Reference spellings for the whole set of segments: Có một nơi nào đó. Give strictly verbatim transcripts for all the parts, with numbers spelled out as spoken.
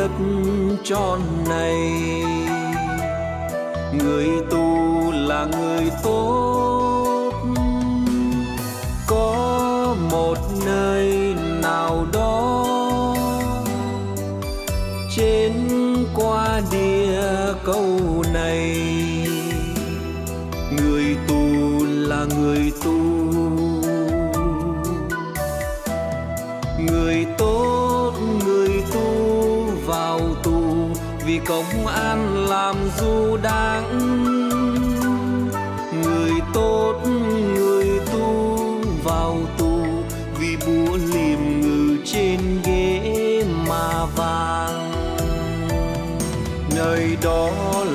đất tròn này. Người tu là người tốt. Có một nơi nào đó trên qua địa câu này. Người tu là người tu. Người tốt người tu vào tù vì công an làm du đáng. Người tốt người tu vào tù vì búa liềm ngự trên ghế mà vàng. Nơi đó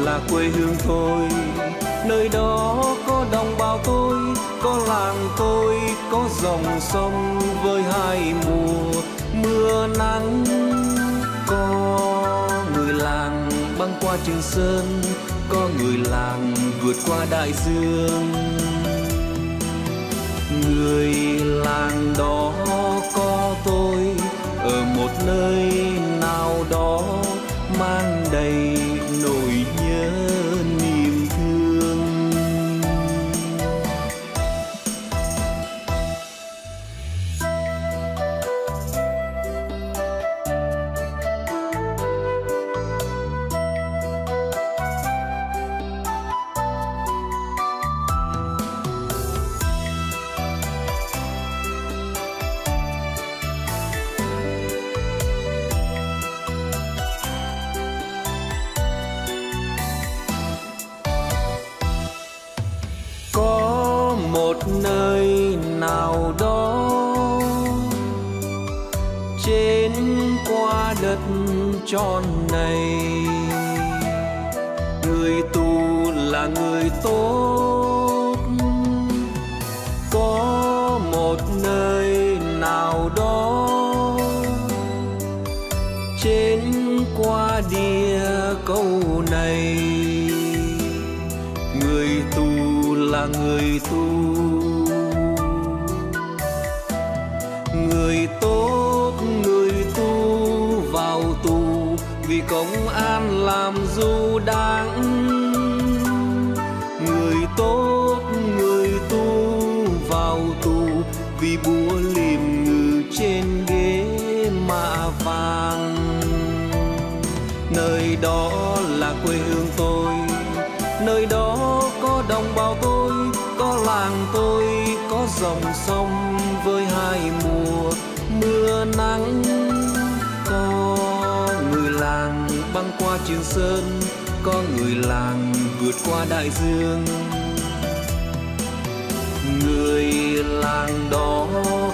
là quê hương tôi, nơi đó có đồng bào tôi, có làng tôi, có dòng sông với hai mùa mưa nắng. Có người làng băng qua Trường Sơn, có người làng vượt qua đại dương. Người làng đó có tôi ở một nơi nào đó mang đầy nỗi nhớ. Nơi nào đó trên qua đất tròn này. Người tu là người tốt. Có một nơi nào đó trên qua địa câu này. Người tu là người tu. Người tốt người tu vào tù vì công an làm du đáng. Người tốt người tu vào tù vì búa liềm ngự trên ghế mạ vàng. Nơi đó là quê hương tôi, nơi đó có đồng bào tôi, có làng tôi, có dòng sông với hai mùa mưa nắng. Có người làng băng qua Trường Sơn, có người làng vượt qua đại dương. Người làng đó